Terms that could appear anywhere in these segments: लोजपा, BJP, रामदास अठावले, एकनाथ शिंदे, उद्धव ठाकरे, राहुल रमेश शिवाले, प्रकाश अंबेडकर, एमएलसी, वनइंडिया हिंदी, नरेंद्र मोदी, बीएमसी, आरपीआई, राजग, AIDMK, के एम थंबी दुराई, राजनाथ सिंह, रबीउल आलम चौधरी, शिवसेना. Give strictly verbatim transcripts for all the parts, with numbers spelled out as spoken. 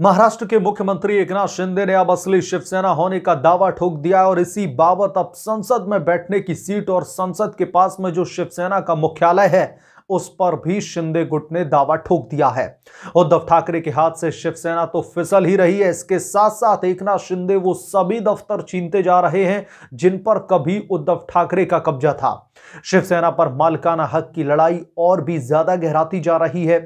महाराष्ट्र के मुख्यमंत्री एकनाथ शिंदे ने अब असली शिवसेना होने का दावा ठोक दिया और इसी बाबत अब संसद में बैठने की सीट और संसद के पास में जो शिवसेना का मुख्यालय है उस पर भी शिंदे गुट ने दावा ठोक दिया है। उद्धव ठाकरे के हाथ से शिवसेना तो फिसल ही रही है, इसके साथ साथ एकनाथ शिंदे वो सभी दफ्तर छीनते जा रहे हैं जिन पर कभी उद्धव ठाकरे का कब्जा था। शिवसेना पर मालिकाना हक की लड़ाई और भी ज्यादा गहराती जा रही है।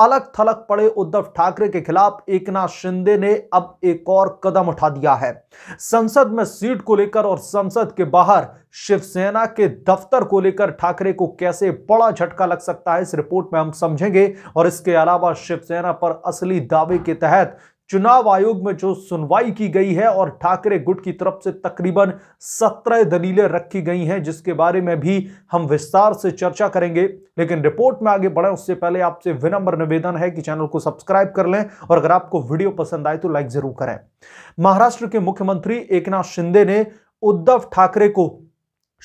अलग थलग पड़े उद्धव ठाकरे के खिलाफ एकनाथ शिंदे ने अब एक और कदम उठा दिया है। संसद में सीट को लेकर और संसद के बाहर शिवसेना के दफ्तर को लेकर ठाकरे को कैसे बड़ा झटका लग सकता है, इस रिपोर्ट में हम समझेंगे। और इसके अलावा शिवसेना पर असली दावे के तहत चुनाव आयोग में जो सुनवाई की गई है और ठाकरे गुट की तरफ से तकरीबन सत्रह दलीलें रखी गई हैं जिसके बारे में भी हम विस्तार से चर्चा करेंगे। लेकिन रिपोर्ट में आगे बढ़ें उससे पहले आपसे विनम्र निवेदन है कि चैनल को सब्सक्राइब कर लें और अगर आपको वीडियो पसंद आए तो लाइक जरूर करें। महाराष्ट्र के मुख्यमंत्री एकनाथ शिंदे ने उद्धव ठाकरे को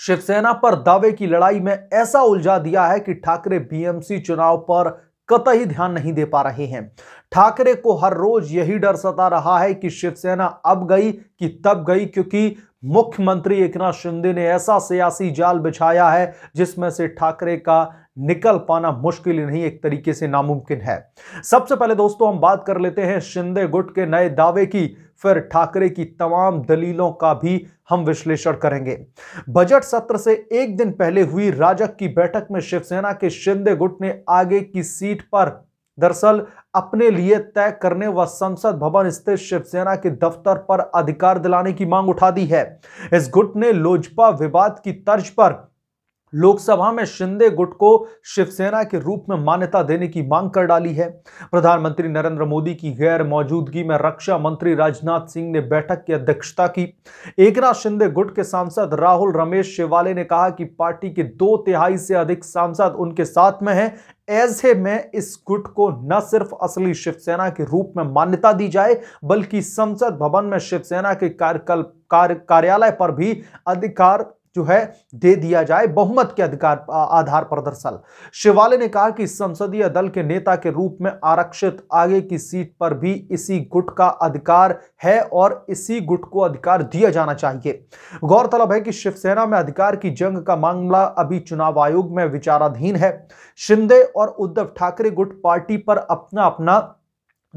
शिवसेना पर दावे की लड़ाई में ऐसा उलझा दिया है कि ठाकरे बीएमसी चुनाव पर कतई ध्यान नहीं दे पा रहे हैं। ठाकरे को हर रोज यही डर सता रहा है कि शिवसेना अब गई कि तब गई, क्योंकि मुख्यमंत्री एकनाथ शिंदे ने ऐसा सियासी जाल बिछाया है जिसमें से ठाकरे का निकल पाना मुश्किल ही नहीं, एक तरीके से नामुमकिन है। सबसे पहले दोस्तों हम बात कर लेते हैं शिंदे गुट के नए दावे की, फिर ठाकरे की तमाम दलीलों का भी हम विश्लेषण करेंगे। बजट सत्र से एक दिन पहले हुई राजग की बैठक में शिवसेना के शिंदे गुट ने आगे की सीट पर दरअसल अपने लिए तय करने व संसद भवन स्थित शिवसेना के दफ्तर पर अधिकार दिलाने की मांग उठा दी है। इस गुट ने लोजपा विवाद की तर्ज पर लोकसभा में शिंदे गुट को शिवसेना के रूप में मान्यता देने की मांग कर डाली है। प्रधानमंत्री नरेंद्र मोदी की गैर मौजूदगी में रक्षा मंत्री राजनाथ सिंह ने बैठक की अध्यक्षता की। एकनाथ शिंदे गुट के सांसद राहुल रमेश शिवाले ने कहा कि पार्टी के दो तिहाई से अधिक सांसद उनके साथ में हैं, ऐसे में इस गुट को न सिर्फ असली शिवसेना के रूप में मान्यता दी जाए बल्कि संसद भवन में शिवसेना के कार्यकाल कार्यालय पर भी अधिकार जो है दे दिया जाए, बहुमत के अधिकार आधार पर। दरअसल शिवाले ने कहा कि संसदीय दल के नेता के रूप में आरक्षित आगे की सीट पर भी इसी गुट का अधिकार है और इसी गुट को अधिकार दिया जाना चाहिए। गौरतलब है कि शिवसेना में अधिकार की जंग का मामला अभी चुनाव आयोग में विचाराधीन है। शिंदे और उद्धव ठाकरे गुट पार्टी पर अपना अपना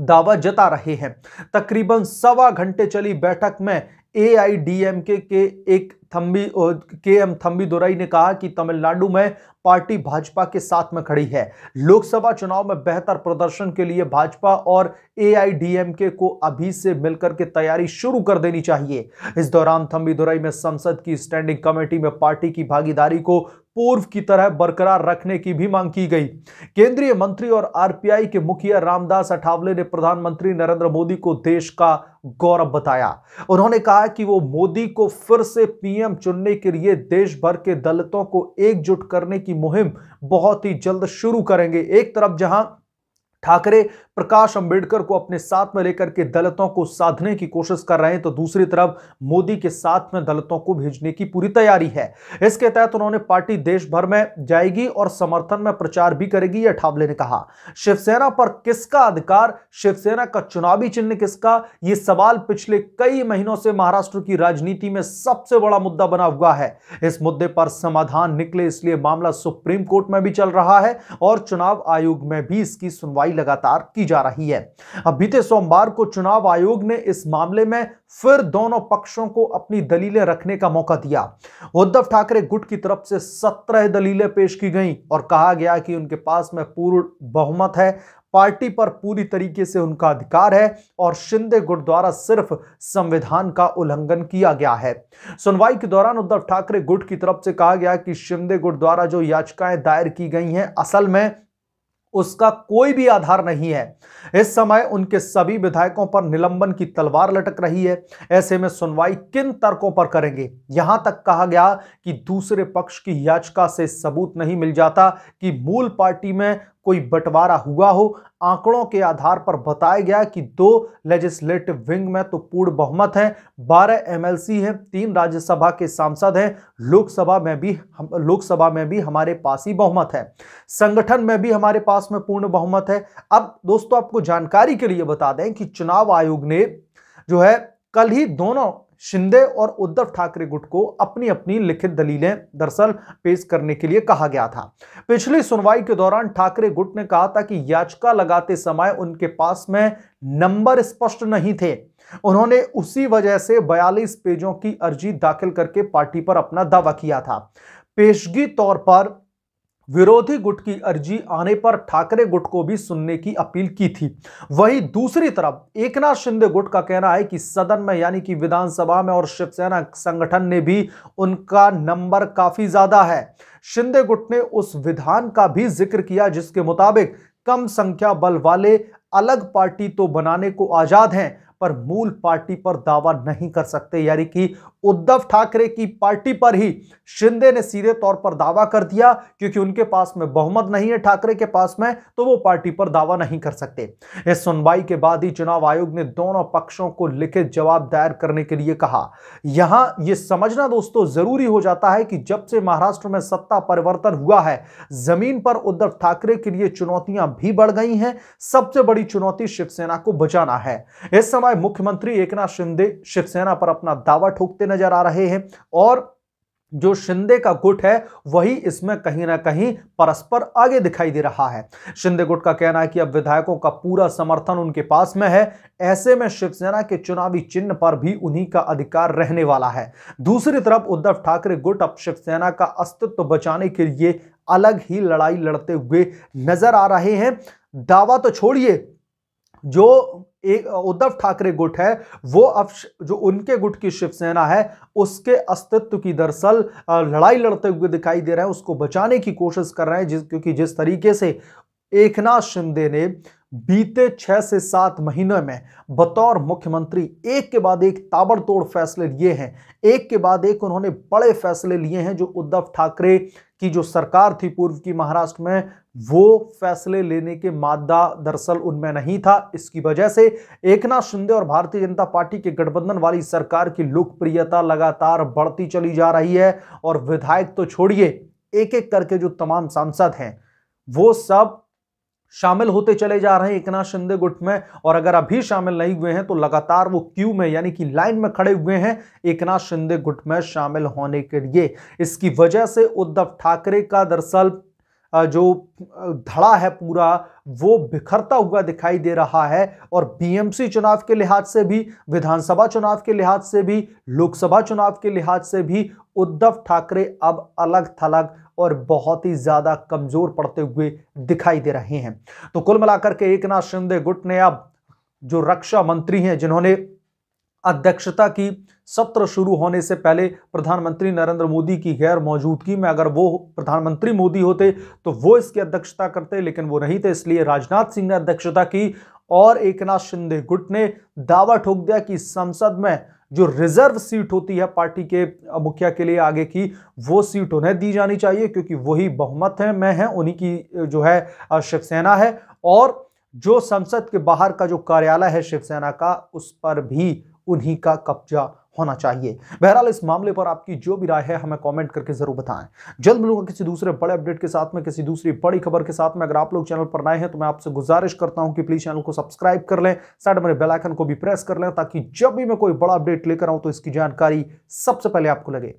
दावा जता रहे हैं। तकरीबन सवा घंटे चली बैठक में ए आई डी एम के के एक थंबी के एम थंबी दुराई ने कहा कि तमिलनाडु में पार्टी भाजपा के साथ में खड़ी है। लोकसभा चुनाव में बेहतर प्रदर्शन के लिए भाजपा और ए आई डी एम के को अभी से मिलकर के तैयारी शुरू कर देनी चाहिए। इस दौरान थंबी दुराई ने संसद की स्टैंडिंग कमेटी में पार्टी की भागीदारी को पूर्व की तरह बरकरार रखने की भी मांग की गई। केंद्रीय मंत्री और आर पी आई के मुखिया रामदास अठावले ने प्रधानमंत्री नरेंद्र मोदी को देश का गौरव बताया। उन्होंने कहा कि वो मोदी को फिर से पी एम चुनने के लिए देश भर के दलितों को एकजुट करने की मुहिम बहुत ही जल्द शुरू करेंगे। एक तरफ जहां ठाकरे प्रकाश अंबेडकर को अपने साथ में लेकर के दलितों को साधने की कोशिश कर रहे हैं, तो दूसरी तरफ मोदी के साथ में दलितों को भेजने की पूरी तैयारी है। इसके तहत उन्होंने पार्टी देश भर में जाएगी और समर्थन में प्रचार भी करेगी, यह ठावले ने कहा। शिवसेना पर किसका अधिकार, शिवसेना का चुनावी चिन्ह किसका, यह सवाल पिछले कई महीनों से महाराष्ट्र की राजनीति में सबसे बड़ा मुद्दा बना हुआ है। इस मुद्दे पर समाधान निकले इसलिए मामला सुप्रीम कोर्ट में भी चल रहा है और चुनाव आयोग में भी इसकी सुनवाई लगातार की जा रही है। अब बीते सोमवार को चुनाव आयोग ने इस मामले में फिर दोनों पक्षों को अपनी दलीलें रखने का मौका दिया। उद्धव ठाकरे गुट की तरफ से सत्रह दलीलें पेश की गईं और कहा गया कि उनके पास में पूर्ण बहुमत है, पार्टी पर पूरी तरीके से उनका अधिकार है और शिंदे गुट द्वारा सिर्फ संविधान का उल्लंघन किया गया है। सुनवाई के दौरान उद्धव ठाकरे गुट की तरफ से कहा गया कि शिंदे गुट द्वारा जो याचिकाएं दायर की गई हैं असल में उसका कोई भी आधार नहीं है। इस समय उनके सभी विधायकों पर निलंबन की तलवार लटक रही है, ऐसे में सुनवाई किन तर्कों पर करेंगे। यहां तक कहा गया कि दूसरे पक्ष की याचिका से सबूत नहीं मिल जाता कि मूल पार्टी में कोई बंटवारा हुआ हो। आंकड़ों के आधार पर बताया गया कि दो लेजिस्लेटिव विंग में तो पूर्ण बहुमत है, बारह एमएलसी हैं, तीन राज्यसभा के सांसद हैं, लोकसभा में भी लोकसभा में भी हमारे पास ही बहुमत है, संगठन में भी हमारे पास में पूर्ण बहुमत है। अब दोस्तों आपको जानकारी के लिए बता दें कि चुनाव आयोग ने जो है कल ही दोनों शिंदे और उद्धव ठाकरे गुट को अपनी अपनी लिखित दलीलें दरअसल पेश करने के लिए कहा गया था। पिछली सुनवाई के दौरान ठाकरे गुट ने कहा था कि याचिका लगाते समय उनके पास में नंबर स्पष्ट नहीं थे, उन्होंने उसी वजह से बयालीस पेजों की अर्जी दाखिल करके पार्टी पर अपना दावा किया था। पेशगी तौर पर विरोधी गुट की अर्जी आने पर ठाकरे गुट को भी सुनने की अपील की थी। वहीं दूसरी तरफ एकनाथ शिंदे गुट का कहना है कि सदन में यानी कि विधानसभा में और शिवसेना संगठन ने भी उनका नंबर काफी ज्यादा है। शिंदे गुट ने उस विधान का भी जिक्र किया जिसके मुताबिक कम संख्या बल वाले अलग पार्टी तो बनाने को आजाद हैं पर मूल पार्टी पर दावा नहीं कर सकते। यानी कि उद्धव ठाकरे की पार्टी पर ही शिंदे ने सीधे तौर पर दावा कर दिया, क्योंकि उनके पास में बहुमत नहीं है ठाकरे के पास में, तो वो पार्टी पर दावा नहीं कर सकते। इस सुनवाई के बाद ही चुनाव आयोग ने दोनों पक्षों को लिखित जवाब दायर करने के लिए कहा। यहां यह समझना दोस्तों जरूरी हो जाता है कि जब से महाराष्ट्र में सत्ता परिवर्तन हुआ है, जमीन पर उद्धव ठाकरे के लिए चुनौतियां भी बढ़ गई हैं। सबसे बड़ी चुनौती शिवसेना को बचाना है। इस समय मुख्यमंत्री एकनाथ शिंदे शिवसेना पर अपना दावा ठोकते नजर आ रहे हैं और जो शिंदे का गुट है वही इसमें कहीं ना कहीं परस्पर आगे दिखाई दे रहा है। शिंदे गुट का कहना है कि अब विधायकों का पूरा समर्थन उनके पास में है, ऐसे में शिवसेना के चुनावी चिन्ह पर भी उन्हीं का अधिकार रहने वाला है। दूसरी तरफ उद्धव ठाकरे गुट अब शिवसेना का अस्तित्व बचाने के लिए अलग ही लड़ाई लड़ते हुए नजर आ रहे हैं। दावा तो छोड़िए, जो एक उद्धव ठाकरे गुट है वो अब जो उनके गुट की शिवसेना है उसके अस्तित्व की दरअसल लड़ाई लड़ते हुए दिखाई दे रहे हैं, उसको बचाने की कोशिश कर रहे हैं। जिस क्योंकि जिस तरीके से एकनाथ शिंदे ने बीते छह से सात महीने में बतौर मुख्यमंत्री एक के बाद एक ताबड़तोड़ फैसले लिए हैं, एक के बाद एक उन्होंने बड़े फैसले लिए हैं, जो उद्धव ठाकरे की जो सरकार थी पूर्व की महाराष्ट्र में वो फैसले लेने के मादा दरअसल उनमें नहीं था। इसकी वजह से एकनाथ शिंदे और भारतीय जनता पार्टी के गठबंधन वाली सरकार की लोकप्रियता लगातार बढ़ती चली जा रही है और विधायक तो छोड़िए, एक एक करके जो तमाम सांसद हैं वो सब शामिल होते चले जा रहे हैं एकनाथ शिंदे गुट में। और अगर अभी शामिल नहीं हुए हैं तो लगातार वो क्यू में यानी कि लाइन में खड़े हुए हैं एकनाथ शिंदे गुट में शामिल होने के लिए। इसकी वजह से उद्धव ठाकरे का दरअसल जो धड़ा है पूरा वो बिखरता हुआ दिखाई दे रहा है और बीएमसी चुनाव के लिहाज से भी, विधानसभा चुनाव के लिहाज से भी, लोकसभा चुनाव के लिहाज से भी उद्धव ठाकरे अब अलग थलग और बहुत ही ज्यादा कमजोर पड़ते हुए दिखाई दे रहे हैं। तो कुल मिलाकर के एकनाथ शिंदे गुट ने अब जो रक्षा मंत्री हैं जिन्होंने अध्यक्षता की सत्र शुरू होने से पहले प्रधानमंत्री नरेंद्र मोदी की गैर मौजूदगी में, अगर वो प्रधानमंत्री मोदी होते तो वो इसकी अध्यक्षता करते, लेकिन वो नहीं थे इसलिए राजनाथ सिंह ने अध्यक्षता की और एकनाथ शिंदे गुट ने दावा ठोक दिया कि संसद में जो रिजर्व सीट होती है पार्टी के मुखिया के लिए आगे की, वो सीट उन्हें दी जानी चाहिए क्योंकि वही बहुमत है में है उन्हीं की जो है शिवसेना है। और जो संसद के बाहर का जो कार्यालय है शिवसेना का उस पर भी उन्हीं का कब्जा होना चाहिए। बहरहाल इस मामले पर आपकी जो भी राय है हमें कमेंट करके जरूर बताएं। जल्द मिलूंगा किसी दूसरे बड़े अपडेट के साथ में, किसी दूसरी बड़ी खबर के साथ में। अगर आप लोग चैनल पर नए हैं तो मैं आपसे गुजारिश करता हूं कि प्लीज चैनल को सब्सक्राइब कर लें, साइड में बेल आइकन को भी प्रेस कर लें ताकि जब भी मैं कोई बड़ा अपडेट लेकर आऊं तो इसकी जानकारी सबसे पहले आपको लगे।